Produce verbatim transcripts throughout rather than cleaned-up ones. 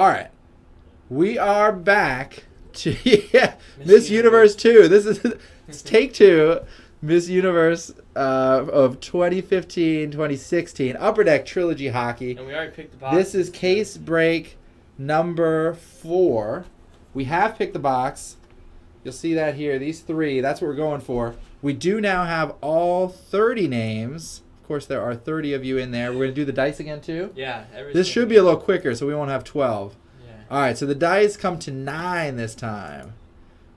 All right, we are back to yeah, Miss Universe two. This is it's take two, Miss Universe uh, of twenty fifteen twenty sixteen, Upper Deck Trilogy Hockey. And we already picked the box. This is case break number four. We have picked the box. You'll see that here. These three, that's what we're going for. We do now have all thirty names. Of course, there are thirty of you in there. We're going to do the dice again, too. Yeah. This should be a little quicker, so we won't have twelve. Yeah. All right, so the dice come to nine this time.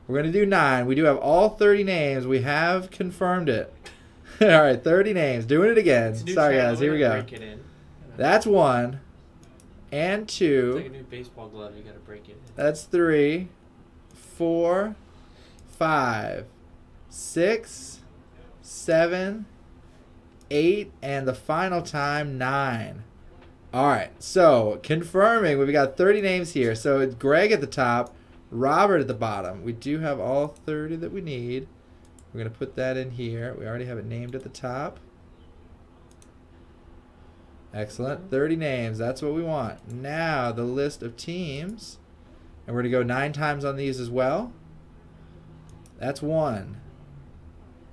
We're going to do nine. We do have all thirty names. We have confirmed it. All right, thirty names. Doing it again. Sorry, guys. Here we go. That's one. And two. It's like a new baseball glove. You got to break it in. That's three. Four. Five, six, seven, eight, and the final time, nine. All right, so confirming, we've got thirty names here. So it's Greg at the top, Robert at the bottom. We do have all thirty that we need. We're going to put that in here. We already have it named at the top. Excellent. thirty names. That's what we want. Now the list of teams. And we're going to go nine times on these as well. That's one,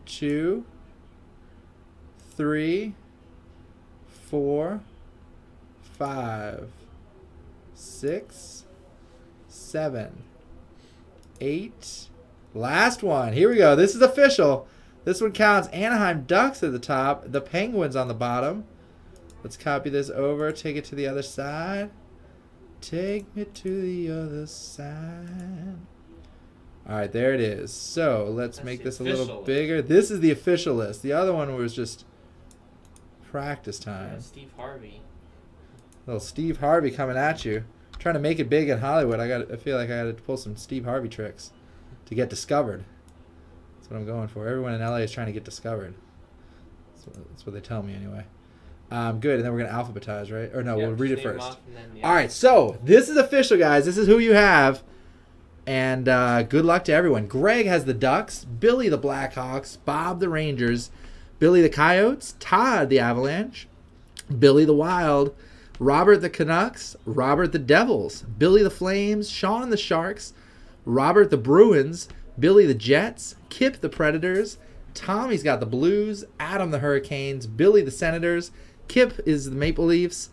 two, three, four, five, six, seven, eight. Last one. Here we go. This is official. This one counts. Anaheim Ducks at the top. The Penguins on the bottom. Let's copy this over. Take it to the other side. Take me to the other side. All right, there it is. So let's That's make this a little bigger. List. This is the official list. The other one was just practice time. Yeah, Steve Harvey. Little Steve Harvey coming at you. I'm trying to make it big in Hollywood. I got. I feel like I got to pull some Steve Harvey tricks to get discovered. That's what I'm going for. Everyone in L A is trying to get discovered. That's what, that's what they tell me anyway. Um, good, and then we're going to alphabetize, right? Or no, yeah, we'll read it first. Then, yeah. All right, so this is official, guys. This is who you have. And uh, good luck to everyone. Greg has the Ducks, Billy the Blackhawks, Bob the Rangers, Billy the Coyotes, Todd the Avalanche, Billy the Wild, Robert the Canucks, Robert the Devils, Billy the Flames, Sean the Sharks, Robert the Bruins, Billy the Jets, Kip the Predators, Tommy's got the Blues, Adam the Hurricanes, Billy the Senators, Kip is the Maple Leafs,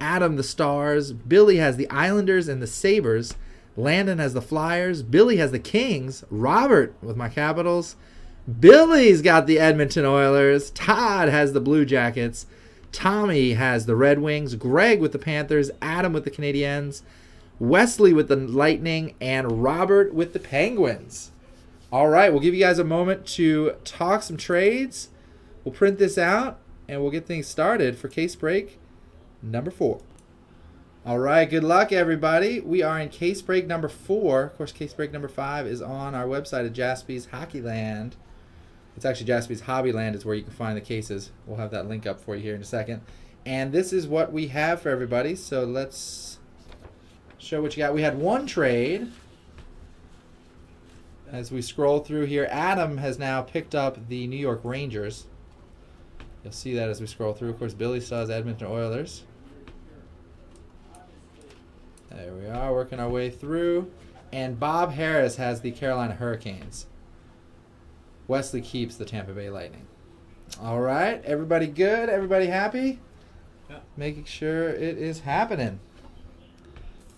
Adam the Stars, Billy has the Islanders and the Sabres, Landon has the Flyers. Billy has the Kings. Robert with my Capitals. Billy's got the Edmonton Oilers. Todd has the Blue Jackets. Tommy has the Red Wings. Greg with the Panthers. Adam with the Canadiens. Wesley with the Lightning. And Robert with the Penguins. All right, we'll give you guys a moment to talk some trades. We'll print this out, and we'll get things started for case break number four. All right, good luck, everybody. We are in case break number four. Of course, case break number five is on our website at Jaspy's Hockeyland. It's actually Jaspy's Hobbyland is where you can find the cases. We'll have that link up for you here in a second. And this is what we have for everybody. So let's show what you got. We had one trade. As we scroll through here, Adam has now picked up the New York Rangers. You'll see that as we scroll through. Of course, Billy still has Edmonton Oilers. There we are, working our way through. And Bob Harris has the Carolina Hurricanes. Wesley keeps the Tampa Bay Lightning. All right, everybody good? Everybody happy? Yeah. Making sure it is happening.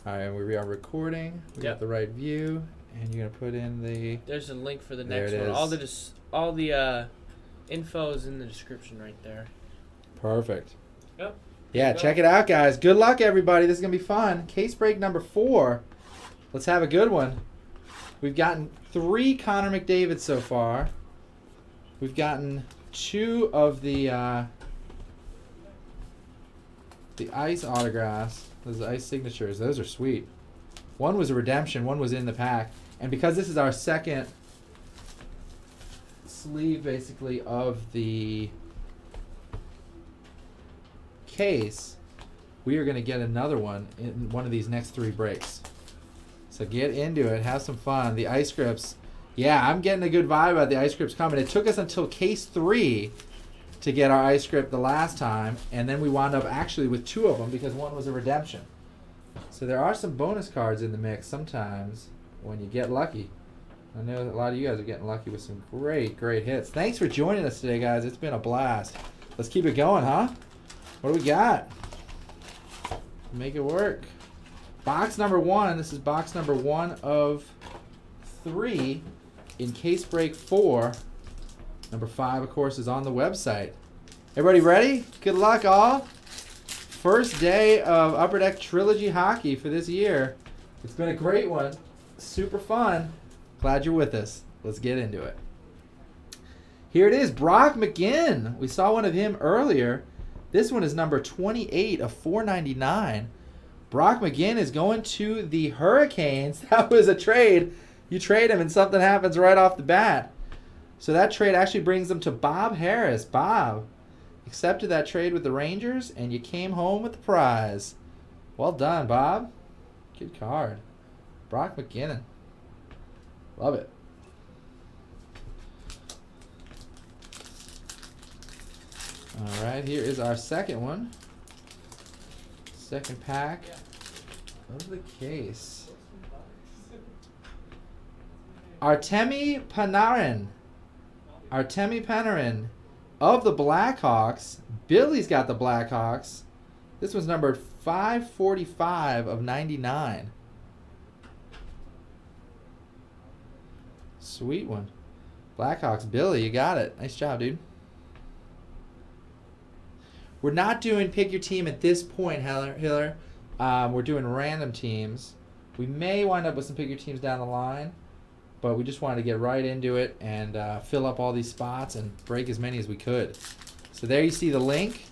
All right, we are recording. We yep. got the right view. And you're going to put in the... There's a link for the next one. Is. All the, dis all the uh, info is in the description right there. Perfect. Yep. Yeah, check it out, guys. Good luck, everybody. This is going to be fun. Case break number four. Let's have a good one. We've gotten three Connor McDavid so far. We've gotten two of the uh, the ice autographs. Those ice signatures. Those are sweet. One was a redemption. One was in the pack. And because this is our second sleeve, basically, of the... case, we are going to get another one in one of these next three breaks. So get into it, have some fun. The ice grips, yeah, I'm getting a good vibe about the ice grips coming. It took us until case three to get our ice grip the last time, and then we wound up actually with two of them because one was a redemption. So there are some bonus cards in the mix sometimes when you get lucky. I know that a lot of you guys are getting lucky with some great, great hits. Thanks for joining us today, guys. It's been a blast. Let's keep it going, huh? What do we got? Make it work. Box number one. This is box number one of three in case break four. Number five, of course, is on the website. Everybody ready? Good luck, all. First day of Upper Deck Trilogy Hockey for this year. It's been a great one. Super fun. Glad you're with us. Let's get into it. Here it is, Brock McGinn. We saw one of him earlier. This one is number twenty-eight of four ninety-nine. Brock McGinn is going to the Hurricanes. That was a trade. You trade him and something happens right off the bat. So that trade actually brings them to Bob Harris. Bob accepted that trade with the Rangers, and you came home with the prize. Well done, Bob. Good card. Brock McGinn. Love it. All right, here is our second one. Second pack of the case. Artemi Panarin. Artemi Panarin of the Blackhawks. Billy's got the Blackhawks. This was numbered five forty-five of ninety-nine. Sweet one. Blackhawks, Billy, you got it. Nice job, dude. We're not doing pick your team at this point, Hiller. Um, we're doing random teams. We may wind up with some pick your teams down the line, but we just wanted to get right into it and uh, fill up all these spots and break as many as we could. So there you see the link.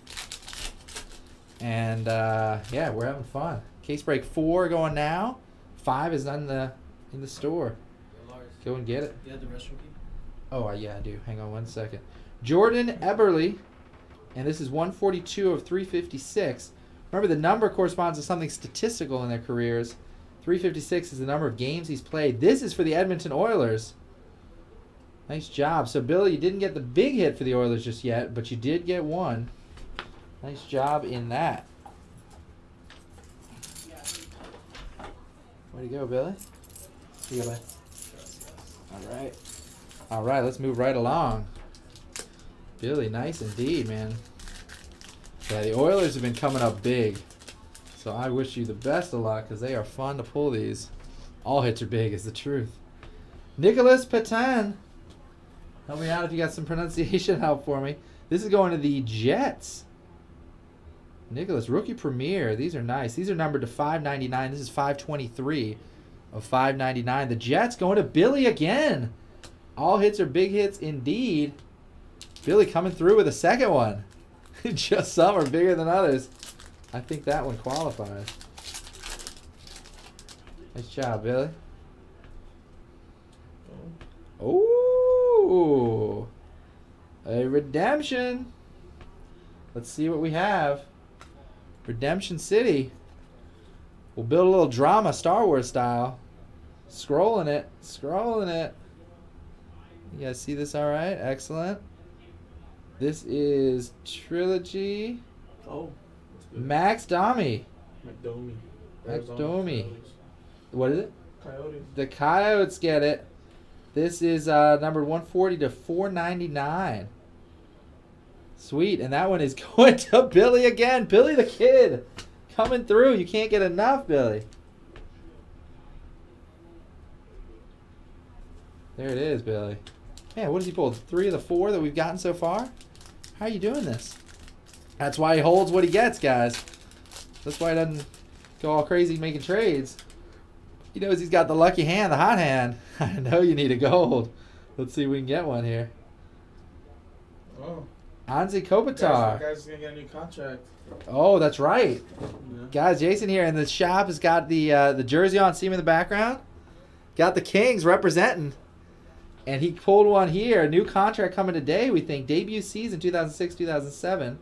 And uh, yeah, we're having fun. Case break four going now. Five is in the, in the store. Go and get it. You have the restroom key? Oh, yeah, I do. Hang on one second. Jordan Eberle, and this is one forty-two of three fifty-six. Remember, the number corresponds to something statistical in their careers. three fifty-six is the number of games he's played. This is for the Edmonton Oilers. Nice job. So, Billy, you didn't get the big hit for the Oilers just yet, but you did get one. Nice job in that. Way to go, Billy. See you, bud. All right. All right, let's move right along. Billy, nice indeed, man. Yeah, the Oilers have been coming up big. So I wish you the best of luck because they are fun to pull these. All hits are big is the truth. Nikolaj Patan. Help me out if you got some pronunciation help for me. This is going to the Jets. Nikolaj, rookie premier. These are nice. These are numbered to five ninety-nine. This is five twenty-three. Of five ninety-nine. The Jets going to Billy again. All hits are big hits indeed. Billy coming through with a second one. Just some are bigger than others. I think that one qualifies. Nice job, Billy. Oh, a redemption. Let's see what we have. Redemption City. We'll build a little drama, Star Wars style. Scrolling it, scrolling it. You guys see this all right? Excellent. This is Trilogy. Oh, that's good. Max Domi. McDomi. Max Domi. What is it? Coyotes. The Coyotes get it. This is uh, number one forty to four ninety-nine. Sweet, and that one is going to Billy again. Billy the Kid. Coming through. You can't get enough, Billy. There it is, Billy. Man, what has he pulled? Three of the four that we've gotten so far? How are you doing this? That's why he holds what he gets, guys. That's why he doesn't go all crazy making trades. He knows he's got the lucky hand, the hot hand. I know you need a gold. Let's see if we can get one here. Oh. Anze Kopitar. Guys, that guy's going to get a new contract. Oh, that's right. Yeah. Guys, Jason here in the shop has got the uh, the jersey on. See him in the background? Got the Kings representing. And he pulled one here. A new contract coming today, we think. Debut season two thousand six two thousand seven.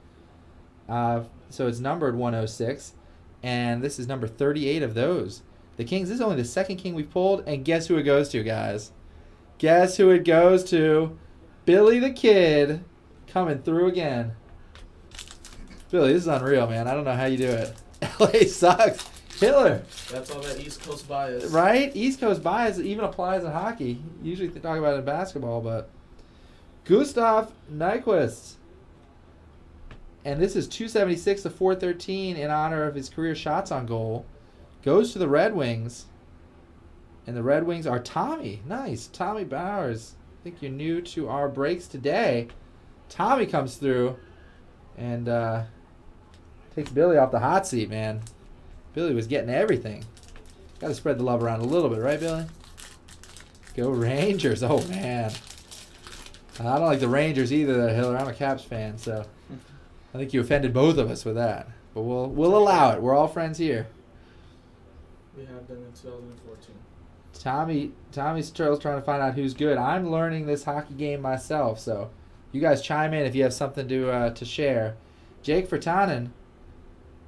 Uh, so it's numbered one oh six. And this is number thirty-eight of those. The Kings, this is only the second King we've pulled. And guess who it goes to, guys? Guess who it goes to? Billy the Kid. Coming through again. Billy, this is unreal, man. I don't know how you do it. L A sucks. killer. That's all that East Coast bias. Right? East Coast bias even applies in hockey. Usually they talk about it in basketball, but... Gustav Nyquist. And this is two seventy-six to four thirteen in honor of his career shots on goal. Goes to the Red Wings. And the Red Wings are Tommy. Nice. Tommy Bowers. I think you're new to our breaks today. Tommy comes through and uh, takes Billy off the hot seat, man. Billy was getting everything. Got to spread the love around a little bit, right, Billy? Go Rangers. Oh, man. I don't like the Rangers either, though, Hiller. I'm a Caps fan, so I think you offended both of us with that. But we'll we'll allow it. We're all friends here. We have been in two thousand fourteen. Tommy, Tommy's Turtle's trying to find out who's good. I'm learning this hockey game myself, so you guys chime in if you have something to uh, to share. Jake Fertanen,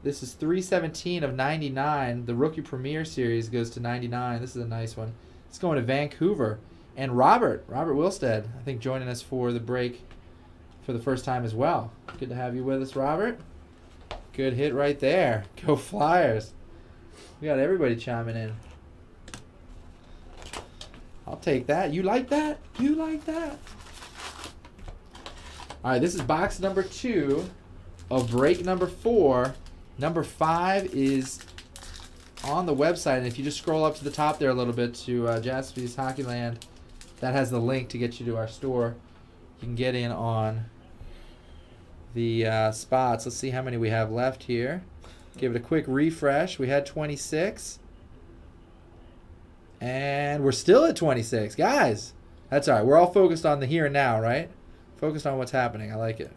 this is three seventeen of ninety-nine. The Rookie Premier Series goes to ninety-nine. This is a nice one. It's going to Vancouver. And Robert, Robert Wilstead, I think joining us for the break for the first time as well. Good to have you with us, Robert. Good hit right there. Go Flyers. We got everybody chiming in. I'll take that. You like that? You like that? All right, this is box number two of break number four. Number five is on the website, and if you just scroll up to the top there a little bit to uh, Jaspy's Hockeyland, that has the link to get you to our store. You can get in on the uh, spots. Let's see how many we have left here. Give it a quick refresh. We had twenty-six. And we're still at twenty-six. Guys, that's all right. We're all focused on the here and now, right? Focused on what's happening. I like it.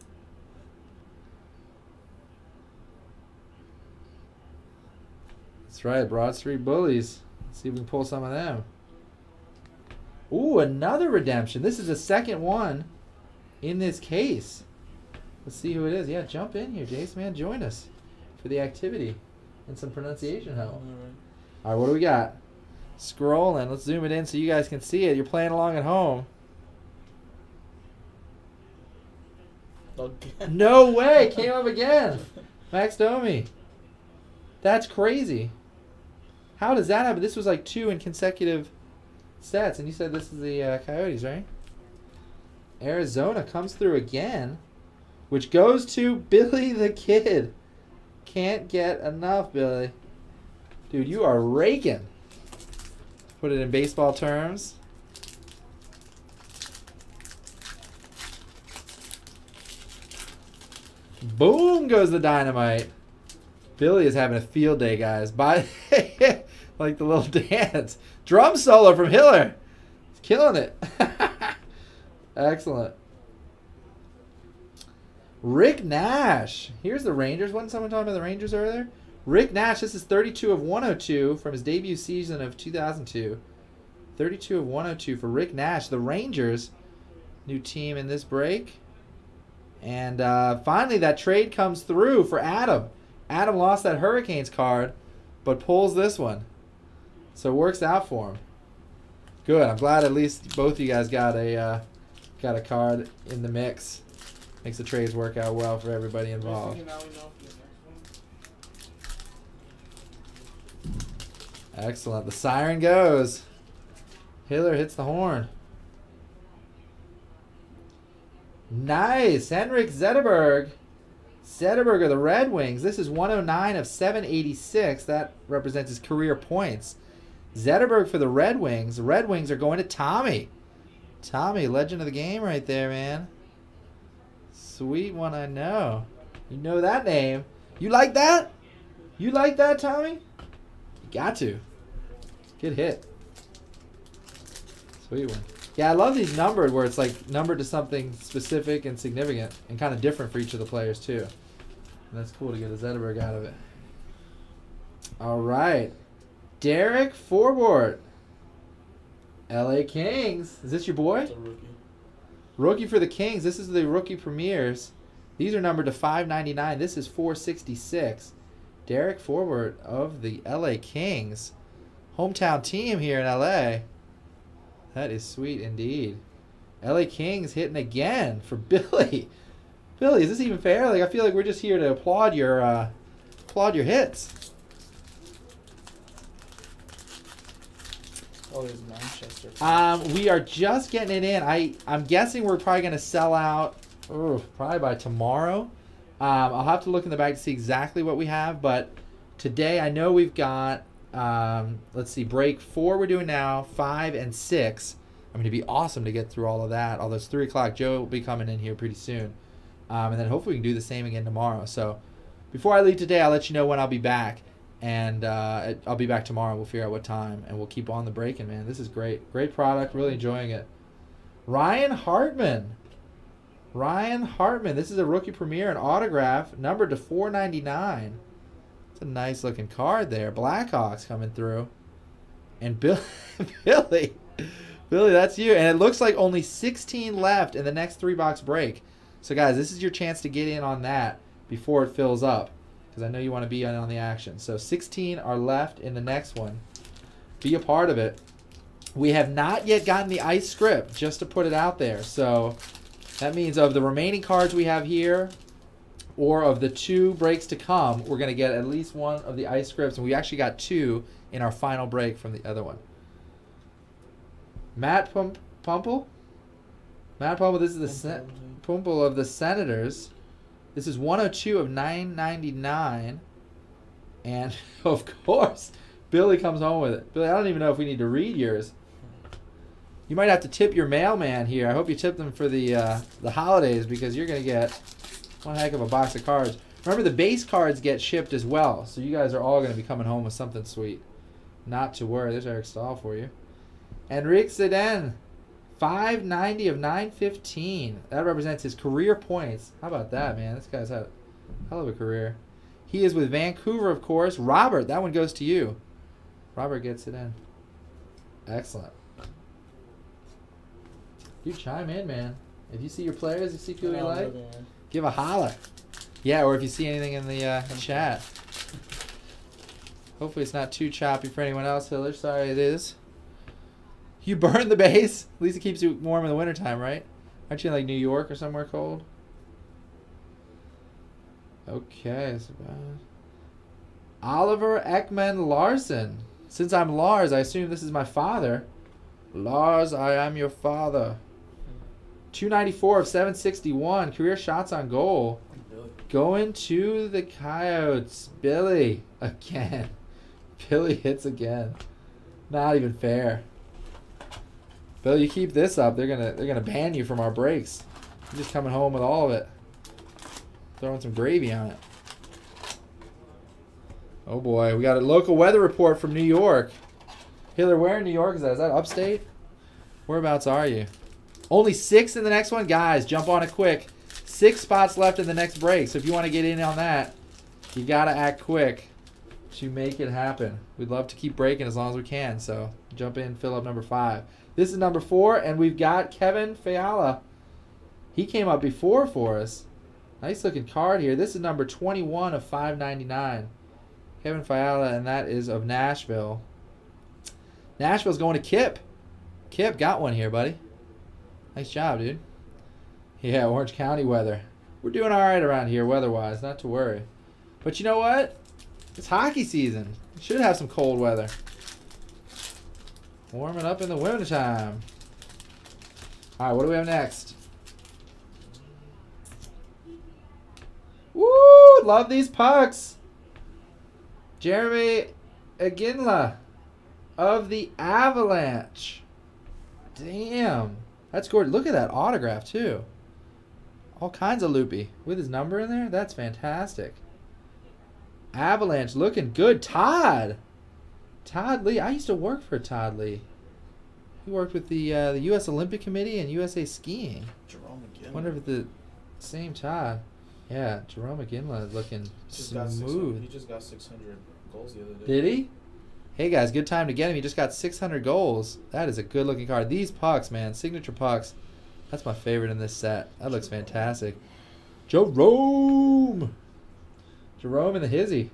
That's right. Broad Street Bullies. Let's see if we can pull some of them. Ooh, another redemption. This is the second one in this case. Let's see who it is. Yeah, jump in here, Jace, man. Join us for the activity and some pronunciation help. All right, all right, what do we got? Scrolling. Let's zoom it in so you guys can see it. You're playing along at home. Again. No way! Came up again. Max Domi. That's crazy. How does that happen? This was like two in consecutive sets, and you said this is the uh, Coyotes, right? Arizona comes through again, which goes to Billy the Kid. Can't get enough, Billy. Dude, you are raking. Put it in baseball terms. Boom goes the dynamite. Billy is having a field day, guys. By like the little dance. Drum solo from Hiller. He's killing it. Excellent. Rick Nash. Here's the Rangers. Wasn't someone talking about the Rangers earlier? Rick Nash, this is thirty-two of one oh two from his debut season of two thousand two. thirty-two of one oh two for Rick Nash. The Rangers, new team in this break. And uh, finally, that trade comes through for Adam. Adam lost that Hurricanes card, but pulls this one. So it works out for him. Good. I'm glad at least both of you guys got a, uh, got a card in the mix. Makes the trades work out well for everybody involved. Excellent. The siren goes. Hiller hits the horn. Nice. Henrik Zetterberg. Zetterberg of the Red Wings. This is one oh nine of seven eighty-six. That represents his career points. Zetterberg for the Red Wings. The Red Wings are going to Tommy. Tommy, legend of the game right there, man. Sweet one, I know. You know that name. You like that? You like that, Tommy? You got to. Good hit. Sweet one. Yeah, I love these numbered where it's like numbered to something specific and significant and kind of different for each of the players too. And that's cool to get a Zetterberg out of it. All right. Derek Forbort. L A Kings. Is this your boy? That's a rookie. Rookie for the Kings. This is the Rookie Premiers. These are numbered to five ninety-nine. This is four sixty-six. Derek Forbort of the L A Kings. Hometown team here in L A. That is sweet indeed. L A Kings hitting again for Billy. Billy, is this even fair? Like I feel like we're just here to applaud your uh, applaud your hits. Oh, there's Manchester. Um, we are just getting it in. I, I'm guessing we're probably going to sell out oh, probably by tomorrow. Um, I'll have to look in the back to see exactly what we have. But today I know we've got, um, let's see, break four we're doing now, five and six. I mean, it'd be awesome to get through all of that. Although it's three o'clock. Joe will be coming in here pretty soon. Um, and then hopefully we can do the same again tomorrow. So before I leave today, I'll let you know when I'll be back. And uh, I'll be back tomorrow. We'll figure out what time, and we'll keep on the breaking, man. This is great. Great product. Really enjoying it. Ryan Hartman. Ryan Hartman. This is a rookie premiere, an autograph, numbered to four ninety-nine. It's a nice-looking card there. Blackhawks coming through. And Bill Billy. Billy, that's you. And it looks like only sixteen left in the next three-box break. So, guys, this is your chance to get in on that before it fills up. I know you want to be on, on the action. So sixteen are left in the next one. Be a part of it. We have not yet gotten the ice script, just to put it out there. So that means of the remaining cards we have here, or of the two breaks to come, we're going to get at least one of the ice scripts. And we actually got two in our final break from the other one. Matt Puempel? Matt Puempel, this is the Sen Pumpel of the Senators. This is one oh two of nine ninety-nine, and of course, Billy comes home with it. Billy, I don't even know if we need to read yours. You might have to tip your mailman here. I hope you tip them for the uh, the holidays, because you're going to get one heck of a box of cards. Remember, the base cards get shipped as well, so you guys are all going to be coming home with something sweet. Not to worry. There's Eric Stahl for you. Henrik Sedin, five ninety of nine fifteen. That represents his career points. How about that, man? This guy's had a hell of a career. He is with Vancouver, of course. Robert, that one goes to you. Robert gets it in. Excellent. You chime in, man. If you see your players, you see people you like, give a holler. Yeah, or if you see anything in the uh, chat. Hopefully it's not too choppy for anyone else, Hiller. Sorry it is. You burn the base? At least it keeps you warm in the wintertime, right? Aren't you in like New York or somewhere cold? Okay, that's about it. Oliver Ekman Larson. Since I'm Lars, I assume this is my father. Lars, I am your father. two ninety-four of seven sixty-one. Career shots on goal. Going to the Coyotes. Billy again. Billy hits again. Not even fair. Bill, you keep this up, they're gonna they're gonna ban you from our breaks. You're just coming home with all of it. Throwing some gravy on it. Oh boy, we got a local weather report from New York. Hiller, where in New York is that? Is that upstate? Whereabouts are you? Only six in the next one, guys. Jump on it quick. Six spots left in the next break. So if you want to get in on that, you gotta act quick to make it happen. We'd love to keep breaking as long as we can. So jump in, fill up number five. This is number four, and we've got Kevin Fiala. He came up before for us. Nice looking card here. This is number twenty-one of five ninety-nine. Kevin Fiala, and that is of Nashville. Nashville's going to Kip. Kip got one here, buddy. Nice job, dude. Yeah, Orange County weather. We're doing all right around here weather-wise, not to worry. But you know what? It's hockey season. We should have some cold weather. Warming up in the wintertime. All right, what do we have next? Woo! Love these pucks. Jarome Iginla of the Avalanche. Damn, that's gorgeous. Look at that autograph too. All kinds of loopy with his number in there. That's fantastic. Avalanche looking good. Todd. Todd Lee. I used to work for Todd Lee. He worked with the uh, the U S Olympic Committee and U S A Skiing. Jarome Iginla. Wonder if the same Todd. Yeah, Jarome Iginla is looking just smooth. He just got six hundred goals the other day. Did he? Hey guys, good time to get him. He just got six hundred goals. That is a good looking card. These pucks, man, signature pucks. That's my favorite in this set. That looks fantastic. Jarome. Jarome in the hizzy.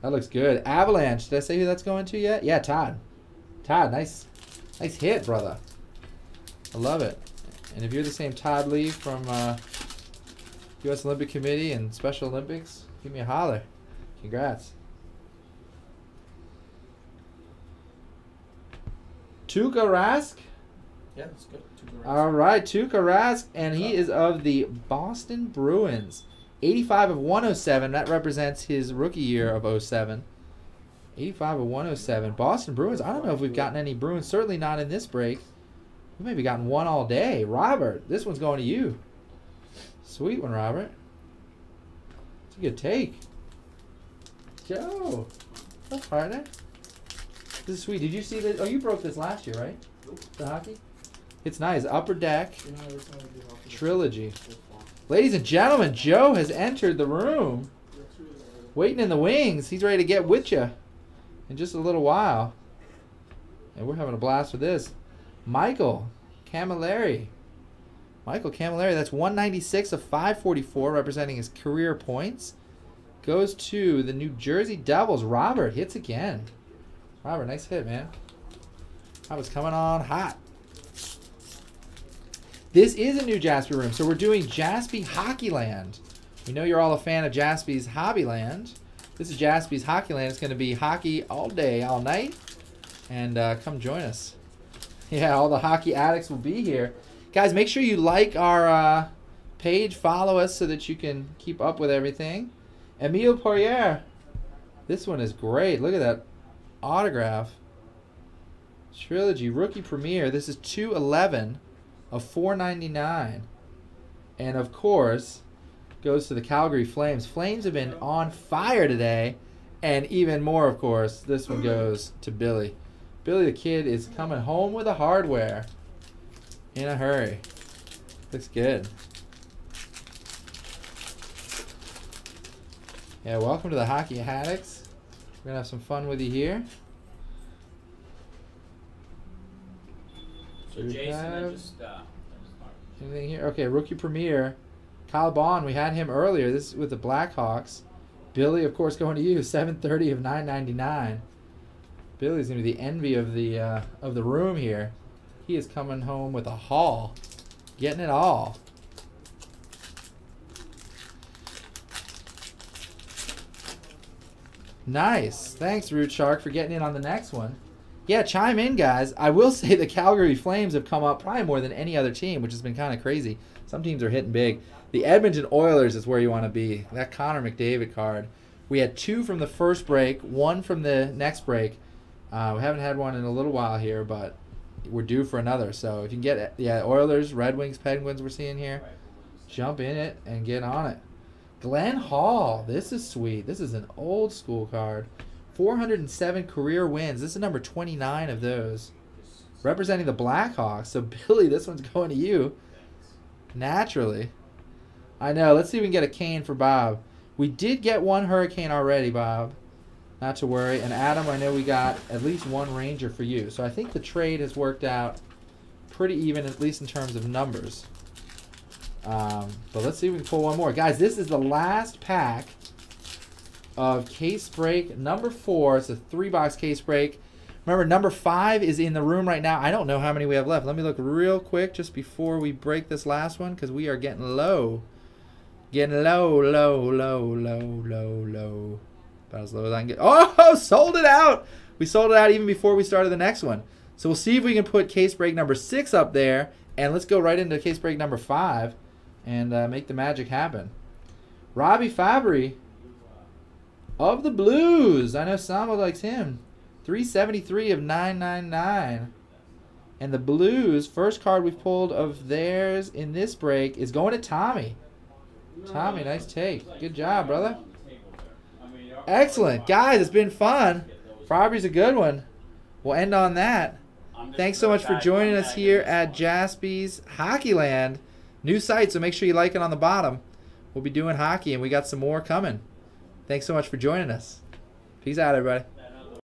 That looks good. Avalanche. Did I say who that's going to yet? Yeah, Todd. Todd, nice nice hit, brother. I love it. And if you're the same Todd Lee from uh, U S Olympic Committee and Special Olympics, give me a holler. Congrats. Tuka Rask. Yeah, that's good. Tuka Rask. All right, Tuka Rask, and he is of the Boston Bruins. eighty-five of one oh seven. That represents his rookie year of oh seven. eighty-five of one oh seven. Boston Bruins. I don't know if we've gotten any Bruins. Certainly not in this break. We've maybe gotten one all day. Robert, this one's going to you. Sweet one, Robert. It's a good take. Joe. That's partner. This is sweet. Did you see this? Oh, you broke this last year, right? Nope. The hockey? It's nice. Upper Deck Trilogy. Ladies and gentlemen, Joe has entered the room. Waiting in the wings. He's ready to get with you in just a little while. And we're having a blast with this. Michael Camilleri. Michael Camilleri, that's one ninety-six of five forty-four, representing his career points. Goes to the New Jersey Devils. Robert hits again. Robert, nice hit, man. I was coming on hot. This is a new Jaspy room, so we're doing Jaspy Hockeyland. We know you're all a fan of Jaspy's Hobbyland. This is Jaspy's Hockeyland. It's going to be hockey all day, all night. And uh, come join us. Yeah, all the hockey addicts will be here. Guys, make sure you like our uh, page, follow us so that you can keep up with everything. Emil Poirier. This one is great. Look at that autograph. Trilogy rookie premiere. This is two eleven of four ninety-nine. And of course, goes to the Calgary Flames. Flames have been on fire today. And even more, of course, this one goes to Billy. Billy the Kid is coming home with the hardware in a hurry. Looks good. Yeah, welcome to the Hockey Haddocks. We're going to have some fun with you here. So Jason, just, uh, anything here? Okay, rookie premiere. Kyle Bond, we had him earlier. This is with the Blackhawks. Billy, of course, going to you. seven thirty of nine ninety-nine. Billy's going to be the envy of the uh, of the room here. He is coming home with a haul, getting it all. Nice. Thanks, Root Shark, for getting in on the next one. Yeah, chime in, guys. I will say the Calgary Flames have come up probably more than any other team, which has been kind of crazy. Some teams are hitting big. The Edmonton Oilers is where you want to be. That Connor McDavid card. We had two from the first break, one from the next break. Uh, we haven't had one in a little while here, but we're due for another. So if you can get it, yeah, Oilers, Red Wings, Penguins we're seeing here, jump in it and get on it. Glenn Hall. This is sweet. This is an old school card. four hundred seven career wins. This is number twenty-nine of those. Representing the Blackhawks. So, Billy, this one's going to you. Naturally. I know. Let's see if we can get a cane for Bob. We did get one Hurricane already, Bob. Not to worry. And, Adam, I know we got at least one Ranger for you. So, I think the trade has worked out pretty even, at least in terms of numbers. Um, but let's see if we can pull one more. Guys, this is the last pack of case break number four. It's a three box case break. Remember, number five is in the room right now. I don't know how many we have left. Let me look real quick just before we break this last one, because we are getting low. Getting low, low, low, low, low, low. About as low as I can get. Oh, sold it out. We sold it out even before we started the next one. So we'll see if we can put case break number six up there, and let's go right into case break number five and uh, make the magic happen. Robbie Fabry of the Blues. I know Samba likes him. three seventy-three of nine ninety-nine. And the Blues, first card we've pulled of theirs in this break is going to Tommy. Tommy, nice take. Good job, brother. Excellent. Guys, it's been fun. Fabry's a good one. We'll end on that. Thanks so much for joining us here at Jaspy's Hockeyland. New site, so make sure you like it on the bottom. We'll be doing hockey, and we got some more coming. Thanks so much for joining us. Peace out, everybody.